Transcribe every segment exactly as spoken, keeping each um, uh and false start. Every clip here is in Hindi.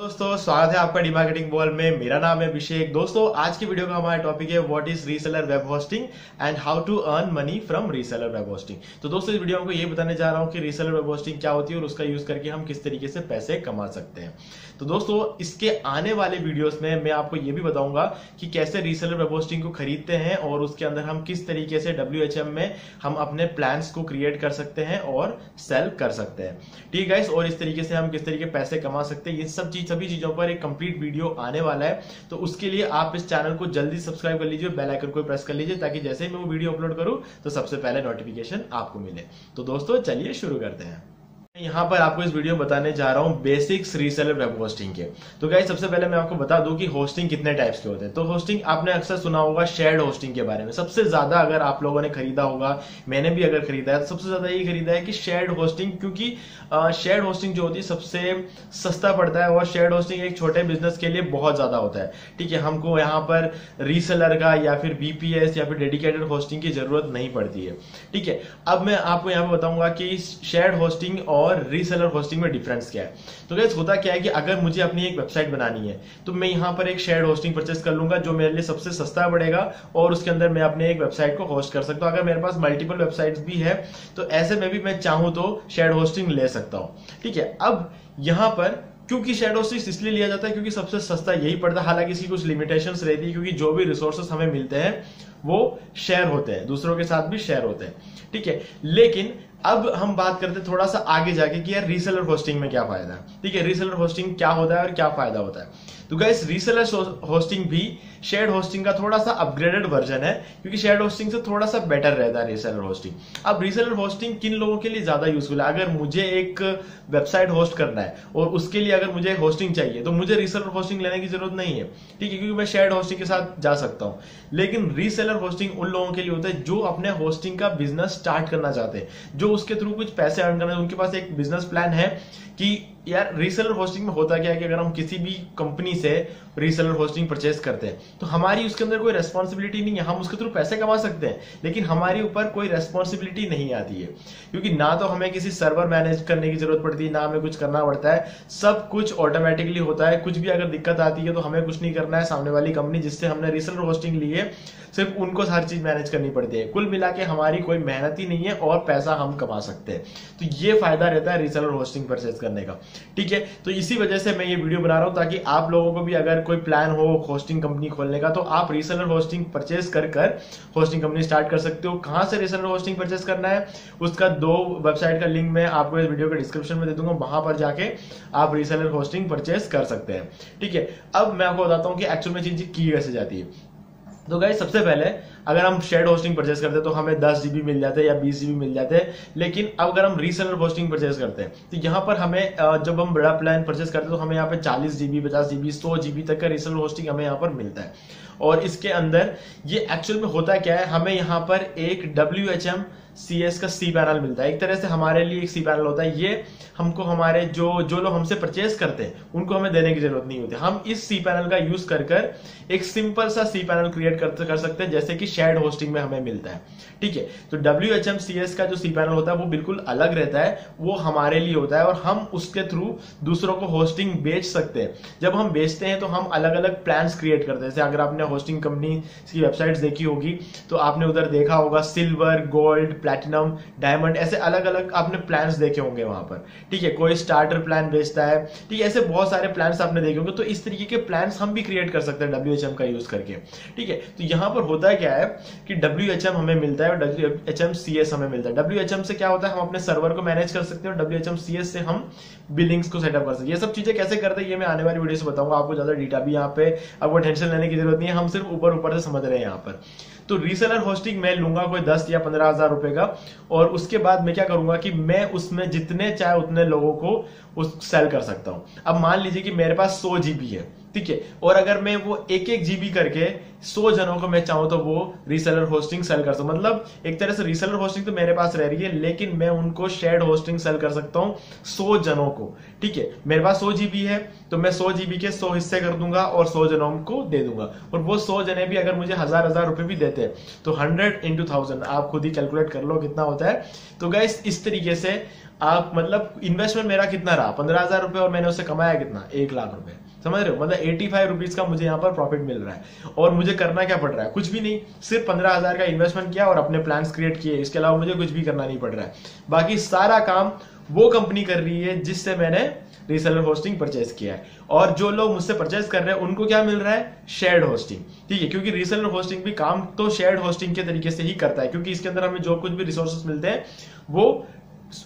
दोस्तों स्वागत है आपका डीमार्केटिंग वॉल में। मेरा नाम है अभिषेक। दोस्तों आज की वीडियो में हमारा टॉपिक है what is reseller web hosting and how to earn money from reseller web hosting. तो दोस्तों इस वीडियो में ये बताने जा रहा हूँ कि रीसेलर वेब होस्टिंग क्या होती है और उसका यूज करके हम किस तरीके से पैसे कमा सकते हैं। तो दोस्तों इसके आने वाले वीडियोज में मैं आपको ये भी बताऊंगा कि कैसे रीसेलर वेब होस्टिंग को खरीदते हैं और उसके अंदर हम किस तरीके से डब्ल्यू एच एम में हम अपने प्लान्स को क्रिएट कर सकते हैं और सेल कर सकते हैं, ठीक है। और इस तरीके से हम किस तरीके पैसे कमा सकते हैं, ये सब सभी चीजों पर एक कंप्लीट वीडियो आने वाला है। तो उसके लिए आप इस चैनल को जल्दी सब्सक्राइब कर लीजिए, बेल आइकन को प्रेस कर लीजिए ताकि जैसे ही मैं वो वीडियो अपलोड करूं तो सबसे पहले नोटिफिकेशन आपको मिले। तो दोस्तों चलिए शुरू करते हैं। यहाँ पर आपको इस वीडियो में बताने जा रहा हूँ बेसिक्स रीसेलर वेब होस्टिंग के। तो गाइस सबसे पहले मैं आपको बता दूं कि होस्टिंग कितने टाइप्स के होते हैं। तो होस्टिंग आपने अक्सर सुना होगा शेयर्ड होस्टिंग के बारे में। सबसे ज्यादा अगर आप लोगों ने खरीदा होगा, मैंने भी अगर खरीदा है तो सबसे ज्यादा यही खरीदा है कि शेयर्ड होस्टिंग, क्योंकि शेयर्ड होस्टिंग जो होती है सबसे सस्ता पड़ता है और शेयर्ड होस्टिंग एक छोटे बिजनेस के लिए बहुत ज्यादा होता है, ठीक है। हमको यहाँ पर रीसेलर का या फिर बीपीएस या फिर डेडिकेटेड होस्टिंग की जरूरत नहीं पड़ती है, ठीक है। अब मैं आपको यहाँ पर बताऊंगा कि शेयर्ड होस्टिंग और और रीसेलर होस्टिंग में डिफरेंस क्या है। तो गाइस होता क्या है कि अगर मुझे अपनी एक वेबसाइट बनानी है तो मैं यहाँ पर एक शेयर्ड होस्टिंग परचेस कर लूंगा जो मेरे लिए सबसे सस्ता पड़ेगा और उसके अंदर मैं अपने एक वेबसाइट को होस्ट कर सकता हूँ। अगर मेरे पास मल्टीपल वेबसाइट्स भी है तो ऐसे में भी मैं चाहूँ तो शेयर्ड होस्टिंग ले सकता हूँ, ठीक है। अब यहाँ पर क्योंकि शेयर्ड होस्टिंग इसलिए लिया जाता है क्योंकि सबसे सस्ता यही पड़ता है। हालांकि इसकी कुछ लिमिटेशंस रहती है क्योंकि जो भी रिसोर्सेस हमें मिलते हैं वो शेयर होते हैं, दूसरों के साथ भी शेयर होते हैं, ठीक है। लेकिन अब हम बात करते हैं थोड़ा सा आगे जाके कि यार रीसेलर होस्टिंग में क्या फायदा है, ठीक है। रीसेलर होस्टिंग क्या होता है और क्या फायदा होता है। तो गाइस रीसेलर होस्टिंग भी शेयर्ड होस्टिंग का थोड़ा सा अपग्रेडेड वर्जन है क्योंकि शेयर्ड होस्टिंग से थोड़ा सा बेटर रहता है रीसेलर होस्टिंग। अब रीसेलर होस्टिंग किन लोगों के लिए ज्यादा यूजफुल है? अगर मुझे एक वेबसाइट होस्ट करना है और उसके लिए अगर मुझे होस्टिंग चाहिए तो मुझे रीसेलर होस्टिंग लेने की जरूरत नहीं है, ठीक है, क्योंकि मैं शेयर्ड होस्टिंग के साथ जा सकता हूं। लेकिन रीसेलर होस्टिंग उन लोगों के लिए होता है जो अपने होस्टिंग का बिजनेस स्टार्ट करना चाहते हैं, जो उसके थ्रू कुछ पैसे अर्न करना है, उनके पास एक बिजनेस प्लान है कि यार रीसेलर होस्टिंग में होता क्या है कि अगर हम किसी भी कंपनी से रीसेलर होस्टिंग परचेस करते हैं तो हमारी उसके अंदर कोई रेस्पॉन्सिबिलिटी नहीं है। हम उसके थ्रू पैसे कमा सकते हैं लेकिन हमारे ऊपर कोई रेस्पॉन्सिबिलिटी नहीं आती है क्योंकि ना तो हमें किसी सर्वर मैनेज करने की जरूरत पड़ती है, ना हमें कुछ करना पड़ता है, सब कुछ ऑटोमेटिकली होता है। कुछ भी अगर दिक्कत आती है तो हमें कुछ नहीं करना है, सामने वाली कंपनी जिससे हमने रीसेलर होस्टिंग ली है सिर्फ उनको हर चीज मैनेज करनी पड़ती है। कुल मिला के हमारी कोई मेहनत ही नहीं है और पैसा हम कमा सकते हैं। तो ये फायदा रहता है रीसेलर होस्टिंग परचेज करने का, ठीक है। तो इसी वजह से मैं ये वीडियो बना रहा हूं ताकि आप लोगों को भी अगर कोई प्लान हो होस्टिंग कंपनी खोलने का तो आप रीसेलर होस्टिंग परचेस कर कर होस्टिंग कंपनी स्टार्ट कर सकते हो। कहां से रीसेलर होस्टिंग परचेस करना है उसका दो वेबसाइट का लिंक मैं आपको इस वीडियो के डिस्क्रिप्शन में दे दूंगा, वहां पर जाके आप रीसेलर होस्टिंग परचेस कर सकते हैं, ठीक है। अब मैं आपको बताता हूं कि एक्चुअल में चीज की कैसे जाती है। तो गाइस सबसे पहले अगर हम शेयर्ड होस्टिंग परचेस करते हैं तो हमें दस जीबी मिल जाते हैं या बीस जीबी मिल जाते हैं। लेकिन अब अगर हम रीसेलर होस्टिंग परचेस करते हैं तो यहाँ पर हमें जब हम बड़ा प्लान परचेस करते हैं तो हमें यहाँ पे चालीस जीबी पचास जीबी सौ जीबी तक का रीसेलर होस्टिंग हमें यहाँ पर मिलता है। और इसके अंदर ये एक्चुअल में होता क्या है, हमें यहाँ पर एक W H M C S का सी पैनल मिलता है। एक तरह से हमारे लिए एक सी पैनल होता है, ये हमको हमारे जो जो लोग हमसे परचेस करते हैं उनको हमें देने की जरूरत नहीं होती। हम इस सी पैनल का यूज कर कर एक सिंपल सा सी पैनल क्रिएट कर, कर सकते हैं जैसे कि शेयर्ड होस्टिंग में हमें मिलता है, ठीक है। तो W H M C S का जो सी पैनल होता है वो बिल्कुल अलग रहता है, वो हमारे लिए होता है और हम उसके थ्रू दूसरों को होस्टिंग बेच सकते हैं। जब हम बेचते हैं तो हम अलग अलग प्लान्स क्रिएट करते हैं। जैसे अगर आपने होस्टिंग कंपनी की वेबसाइट देखी होगी तो आपने उधर देखा होगा सिल्वर गोल्ड प्लैटिनम डायमंड, ऐसे अलग अलग आपने प्लान्स देखे होंगे वहां पर, ठीक है। कोई स्टार्टर प्लान बेचता है, ठीक है, ऐसे बहुत सारे प्लान्स आपने देखे होंगे। तो इस तरीके के प्लान्स हम भी क्रिएट कर सकते हैं डब्ल्यूएचएम का यूज करके, ठीक है। तो यहां पर होता है क्या है कि डब्ल्यूएचएम हमें मिलता है और डब्ल्यूएचएम सीएस हमें मिलता है। डब्ल्यूएचएम से क्या होता है, हम अपने सर्वर को मैनेज कर सकते हैं और डब्ल्यूएचएम सीएस से हम बिलिंग्स को सेटअप कर सकते हैं। ये सब चीजें कैसे करते हैं ये मैं आने वाली वीडियो से बताऊंगा आपको, ज्यादा डेटा भी यहाँ पे आपको टेंशन लेने की जरूरत नहीं है, हम सिर्फ ऊपर ऊपर से समझ रहे हैं यहाँ पर। तो रीसेलर होस्टिंग मैं लूंगा कोई दस या पंद्रह हजार रुपए का और उसके बाद मैं क्या करूंगा कि मैं उसमें जितने चाहे उतने लोगों को उस सेल कर सकता हूं। अब मान लीजिए कि मेरे पास सौ जीबी है, ठीक है, और अगर मैं वो एक एक जीबी करके सौ जनों को मैं चाहूं तो वो रीसेलर होस्टिंग सेल कर सकता हूं। मतलब एक तरह से रीसेलर होस्टिंग तो मेरे पास रह रही है लेकिन मैं उनको शेयर्ड होस्टिंग सेल कर सकता हूं सौ जनों को, ठीक है। मेरे पास सौ जीबी है तो मैं सौ जीबी के सौ हिस्से कर दूंगा और सौ जनों को दे दूंगा और वो सौ जने भी अगर मुझे हजार हजार रुपए भी देते हैं तो हंड्रेड इंटू थाउजेंड आप खुद ही कैलकुलेट कर लो कितना होता है। तो गाइस इस तरीके से आप मतलब इन्वेस्टमेंट मेरा कितना रहा पंद्रह हजार रुपए और मैंने उससे कमाया कितना एक लाख रुपए, समझ रहे हो, मतलब एटी फाइव रुपीज का मुझे यहाँ पर प्रॉफिट मिल रहा है। और मुझे करना क्या पड़ रहा है, कुछ भी नहीं, सिर्फ पंद्रह हजार का इन्वेस्टमेंट किया और अपने प्लान्स क्रिएट किए, इसके अलावा मुझे कुछ भी करना नहीं पड़ रहा है। बाकी सारा काम वो कंपनी कर रही है जिससे मैंने रीसेलर होस्टिंग परचेज किया है। और जो लोग मुझसे परचेज कर रहे हैं उनको क्या मिल रहा है, शेयर्ड होस्टिंग, ठीक है, क्योंकि रीसेलर होस्टिंग भी काम तो शेयर्ड होस्टिंग के तरीके से ही करता है, क्योंकि इसके अंदर हमें जो कुछ भी रिसोर्सेस मिलते हैं वो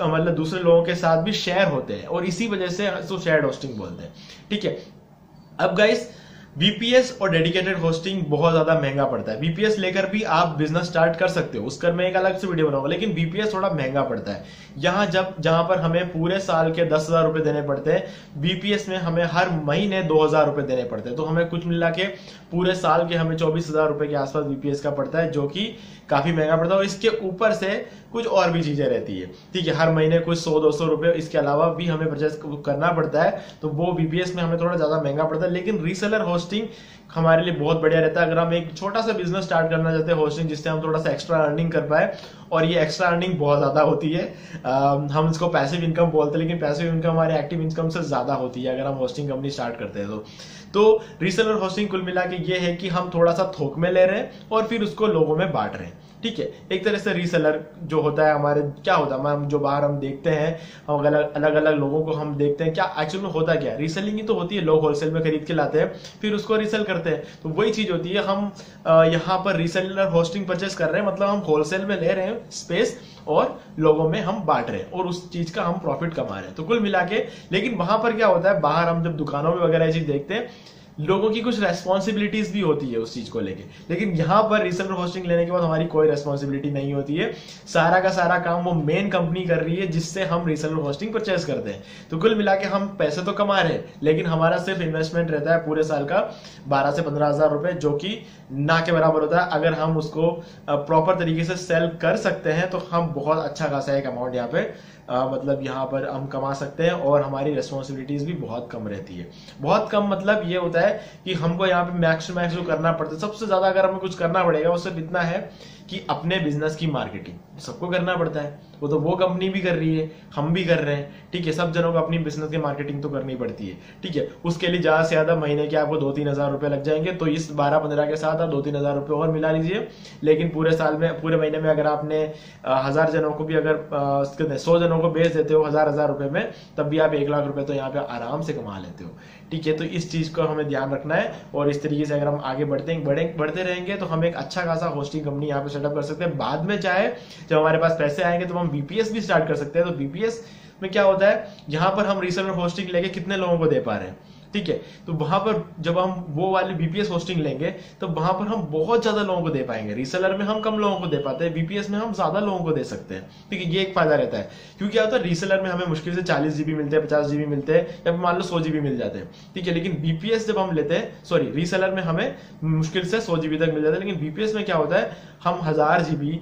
मतलब दूसरे लोगों के साथ भी शेयर होते हैं और इसी वजह से तो शेयर्ड होस्टिंग बोलते हैं, ठीक है। अब गाइस वीपीएस और डेडिकेटेड होस्टिंग बहुत ज्यादा महंगा पड़ता है। वीपीएस लेकर भी आप बिजनेस स्टार्ट कर सकते हो, उसका मैं एक अलग से वीडियो बनाऊंगा, लेकिन वीपीएस थोड़ा महंगा पड़ता है। यहाँ जब जहां पर हमें पूरे साल के दस हजार रुपए देने पड़ते हैं, वीपीएस में हमें हर महीने दो हजार रुपए देने पड़ते हैं, तो हमें कुल मिला के पूरे साल के हमें चौबीस हजार रुपए के आसपास वीपीएस का पड़ता है, जो कि काफी महंगा पड़ता है। और इसके ऊपर से कुछ और भी चीजें रहती है, ठीक है, हर महीने कुछ सौ दो सौ रुपए इसके अलावा भी हमें परचेस करना पड़ता है, तो वो वीपीएस में हमें थोड़ा ज्यादा महंगा पड़ता है। लेकिन रीसेलर होस्टिंग हमारे लिए बहुत बढ़िया रहता है अगर हम एक छोटा सा बिजनेस स्टार्ट करना चाहते हैं होस्टिंग, जिससे हम थोड़ा सा एक्स्ट्रा अर्निंग कर पाए, और ये एक्स्ट्रा अर्निंग बहुत ज्यादा होती है। आ, हम इसको पैसिव इनकम बोलते हैं, लेकिन पैसिव इनकम हमारे एक्टिव इनकम से ज्यादा होती है अगर हम होस्टिंग कंपनी स्टार्ट करते हैं तो। तो रीसेलर होस्टिंग कुल मिला के ये है कि हम थोड़ा सा थोक में ले रहे हैं और फिर उसको लोगों में बांट रहे हैं, ठीक है। एक तरह से रीसेलर जो होता है हमारे, क्या होता है, हम जो बाहर हम देखते हैं, हम अलग अलग अलग लोगों को हम देखते हैं, क्या एक्चुअल में होता क्या, रीसेलिंग ही तो होती है, लोग होलसेल में खरीद के लाते हैं फिर उसको रीसेल करते हैं, तो वही चीज होती है। हम यहाँ पर रीसेलर होस्टिंग परचेस कर रहे हैं, मतलब हम होलसेल में ले रहे हैं स्पेस और लोगों में हम बांट रहे हैं और उस चीज का हम प्रॉफिट कमा रहे हैं, तो कुल मिला के। लेकिन वहां पर क्या होता है, बाहर हम जब दुकानों में वगैरह ये चीज देखते हैं, लोगों की कुछ रेस्पॉन्सिबिलिटीज भी होती है उस चीज को लेके, लेकिन यहाँ पर रीसेलर होस्टिंग लेने के बाद हमारी कोई रेस्पॉन्सिबिलिटी नहीं होती है, सारा का सारा काम वो मेन कंपनी कर रही है जिससे हम रीसेलर होस्टिंग परचेस करते हैं। तो कुल मिला के हम पैसे तो कमा रहे हैं, लेकिन हमारा सिर्फ इन्वेस्टमेंट रहता है पूरे साल का बारह से पंद्रह हजार रुपए, जो कि ना के बराबर होता है। अगर हम उसको प्रॉपर तरीके से सेल कर सकते हैं तो हम बहुत अच्छा खासा एक अमाउंट यहाँ पे आ, मतलब यहाँ पर हम कमा सकते हैं और हमारी रेस्पॉन्सिबिलिटीज भी बहुत कम रहती है। बहुत कम मतलब ये होता है कि हमको यहाँ पे मैक्स टू मैक्स जो करना पड़ता है, सबसे ज्यादा अगर हमें कुछ करना पड़ेगा वो सिर्फ इतना है कि अपने बिजनेस की मार्केटिंग सबको करना पड़ता है, वो तो वो कंपनी भी कर रही है, हम भी कर रहे हैं, ठीक है, सब जनों को अपनी बिजनेस की मार्केटिंग तो करनी पड़ती है, ठीक है। उसके लिए ज्यादा से ज्यादा महीने के आपको दो तीन हजार रुपए लग जाएंगे, तो इस बारह पंद्रह के साथ आप दो तीन हजार रुपए और मिला लीजिए, लेकिन पूरे साल में पूरे महीने में अगर आपने हजार जनों को भी अगर सौ जनों को बेच देते हो हजार हजार रुपए में, तब भी आप एक लाख रुपए तो यहाँ पे आराम से कमा लेते हो, ठीक है। तो इस चीज को हमें ध्यान रखना है और इस तरीके से अगर हम आगे बढ़ते बढ़ते रहेंगे तो हम एक अच्छा खासा होस्टिंग कंपनी यहाँ पे सेटअप कर सकते हैं। बाद में चाहे जब हमारे पास पैसे आएंगे तो हम बीपीएस भी स्टार्ट कर सकते हैं। तो बीपीएस में क्या होता है, यहाँ पर हम रीसेलर होस्टिंग लेके कितने लोगों को दे पा रहे हैं, ठीक है, तो वहां पर जब हम वो वाले बीपीएस होस्टिंग लेंगे तो वहां पर हम बहुत ज्यादा लोगों को दे पाएंगे। रीसेलर में हम कम लोगों को दे पाते हैं, बीपीएस में हम ज्यादा लोगों को दे सकते हैं, ठीक है, ये एक फायदा रहता है। क्योंकि क्या होता है, रीसेलर में हमें मुश्किल से चालीस जीबी मिलते हैं, पचास जीबी मिलते हैं, या फिर मान लो सौ जीबी मिल जाते हैं, ठीक है। लेकिन बीपीएस जब हम लेते हैं, सॉरी रीसेलर में हमें मुश्किल से सौ जीबी तक मिल जाता है, लेकिन बीपीएस में क्या होता है, हम हजार जीबी,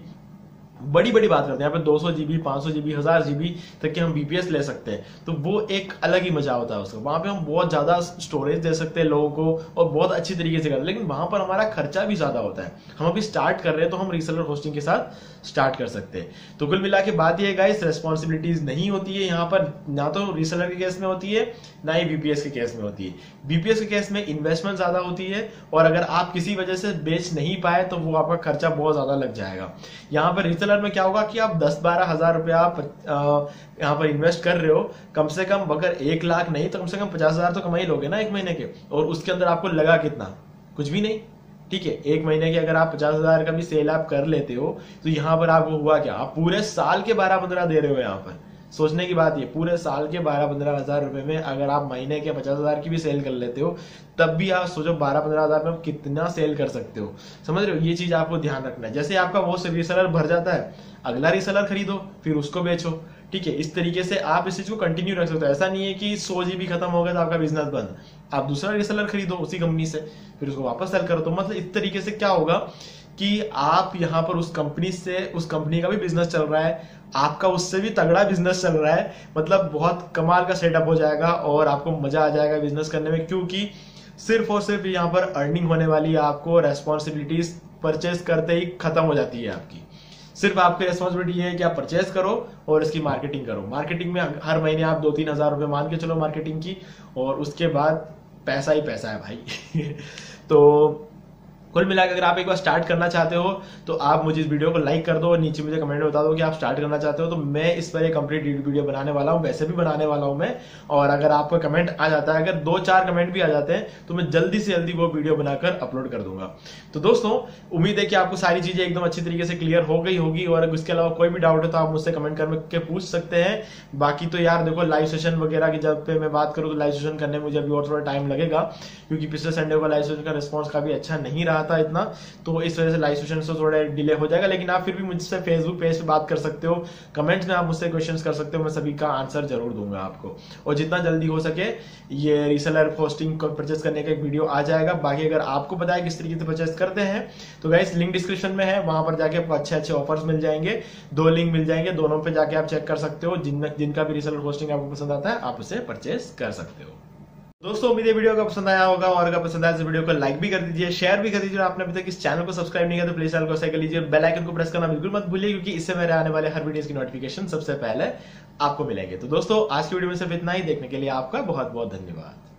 बड़ी बड़ी बात करते हैं यहाँ पे, दो सौ जीबी, पाँच सौ जीबी, हजार जीबी तक के हम बीपीएस ले सकते हैं, तो वो एक अलग ही मजा होता है उसका। वहाँ पे हम बहुत ज्यादा स्टोरेज दे सकते हैं लोगों को और बहुत अच्छी तरीके से करते हैं, लेकिन वहां पर हमारा खर्चा भी ज्यादा होता है। हम अभी स्टार्ट कर रहे हैं तो हम रीसेलर होस्टिंग के साथ स्टार्ट कर सकते हैं। तो कुल मिला के बात यह है गाइस, रेस्पॉन्सिबिलिटीज नहीं होती है यहाँ पर, ना तो रीसेलर के केस में होती है ना ही बीपीएस के केस में होती है। बीपीएस के केस में इन्वेस्टमेंट ज्यादा होती है और अगर आप किसी वजह से बेच नहीं पाए तो वो आपका खर्चा बहुत ज्यादा लग जाएगा। यहाँ पर रीसेलर में क्या होगा कि आप दस बारह हजार रुपया आप यहाँ पर इन्वेस्ट कर रहे हो, कम से कम अगर एक लाख नहीं तो कम से कम पचास हजार तो कमा ही लोगे ना एक महीने के, और उसके अंदर आपको लगा कितना, कुछ भी नहीं, ठीक है। एक महीने के अगर आप पचास हजार का भी सेल आप कर लेते हो तो यहाँ पर आपको हुआ क्या, आप पूरे साल के बारह पंद्रह दे रहे हो। यहाँ पर सोचने की बात ये, पूरे साल के बारह पंद्रह हजार रुपए में अगर आप महीने के पचास हजार की भी सेल कर लेते हो, तब भी आप सोचो बारह पंद्रह हजार में आप कितना सेल कर सकते हो, समझ रहे हो। ये चीज आपको ध्यान रखना है। जैसे आपका वो रीसेलर भर जाता है, अगला रीसेलर खरीदो, फिर उसको बेचो, ठीक है। इस तरीके से आप इस चीज को कंटिन्यू रख सकते हो। ऐसा नहीं है कि सौ जीबी खत्म हो गया तो आपका बिजनेस बंद, आप दूसरा रीसेलर खरीदो उसी कंपनी से, फिर उसको वापस सेल करो। तो मतलब इस तरीके से क्या होगा कि आप यहाँ पर उस कंपनी से, उस कंपनी का भी बिजनेस चल रहा है, आपका उससे भी तगड़ा बिजनेस चल रहा है, मतलब बहुत कमाल का सेटअप हो जाएगा और आपको मजा आ जाएगा बिजनेस करने में। क्योंकि सिर्फ और सिर्फ यहाँ पर अर्निंग होने वाली है, आपको रेस्पॉन्सिबिलिटीज परचेस करते ही खत्म हो जाती है आपकी, सिर्फ आपकी रिस्पॉन्सिबिलिटी ये है कि आप परचेस करो और इसकी मार्केटिंग करो। मार्केटिंग में हर महीने आप दो तीन हजार रुपये मान के चलो मार्केटिंग की, और उसके बाद पैसा ही पैसा है भाई। तो कुल मिलाकर अगर आप एक बार स्टार्ट करना चाहते हो तो आप मुझे इस वीडियो को लाइक कर दो और नीचे मुझे कमेंट में बता दो कि आप स्टार्ट करना चाहते हो, तो मैं इस पर एक कंप्लीट वीडियो बनाने वाला हूँ, वैसे भी बनाने वाला हूँ मैं। और अगर आपका कमेंट आ जाता है, अगर दो चार कमेंट भी आ जाते हैं तो मैं जल्दी से जल्दी वो वीडियो बनाकर अपलोड कर दूंगा। तो दोस्तों उम्मीद है कि आपको सारी चीजें एकदम अच्छी तरीके से क्लियर हो गई होगी, और इसके अलावा कोई भी डाउट हो तो आप मुझसे कमेंट करके पूछ सकते हैं। बाकी तो यार देखो, लाइव सेशन वगैरह की जब पे मैं बात करूँ तो लाइव सेशन करने में मुझे अभी और थोड़ा टाइम लगेगा, क्योंकि पिछले संडे का लाइव सेशन का रिस्पॉन्स काफी अच्छा नहीं रहा था इतना, तो इस वजह से लाइव सेशन से थोड़ा डिले हो जाएगा। लेकिन आप फिर भी मुझसे फेसबुक पेज पे बात कर सकते हो, कमेंट्स में आप मुझसे क्वेश्चंस कर सकते हो, मैं सभी का आंसर जरूर दूंगा आपको। और जितना जल्दी हो सके ये रीसेलर होस्टिंग को परचेस करने का एक वीडियो आ जाएगा। बाकी अगर आपको पता है किस तरीके से परचेस करते हैं तो गाइस लिंक डिस्क्रिप्शन में है, वहां पर जाके आपको अच्छे अच्छे ऑफर्स मिल जाएंगे, दो लिंक मिल जाएंगे, दोनों पर जाके आप चेक कर सकते हो। जिन जिनका भी रीसेलर होस्टिंग आपको पसंद आता है आप उसे परचेस कर सकते हो। दोस्तों उम्मीद है वीडियो को पसंद आया होगा, और अगर पसंद आया तो वीडियो को लाइक भी कर दीजिए, शेयर भी कर दीजिए, और आपने अभी तक इस चैनल को सब्सक्राइब नहीं किया तो प्लीज चैनल को सब्सक्राइब कर लीजिए। बेल आइकन को प्रेस करना बिल्कुल मत भूलिए, क्योंकि इससे मेरे आने वाले हर वीडियो की नोटिफिकेशन सबसे पहले आपको मिलेंगे। तो दोस्तों आज की वीडियो में सिर्फ इतना ही। देखने के लिए आपका बहुत बहुत धन्यवाद।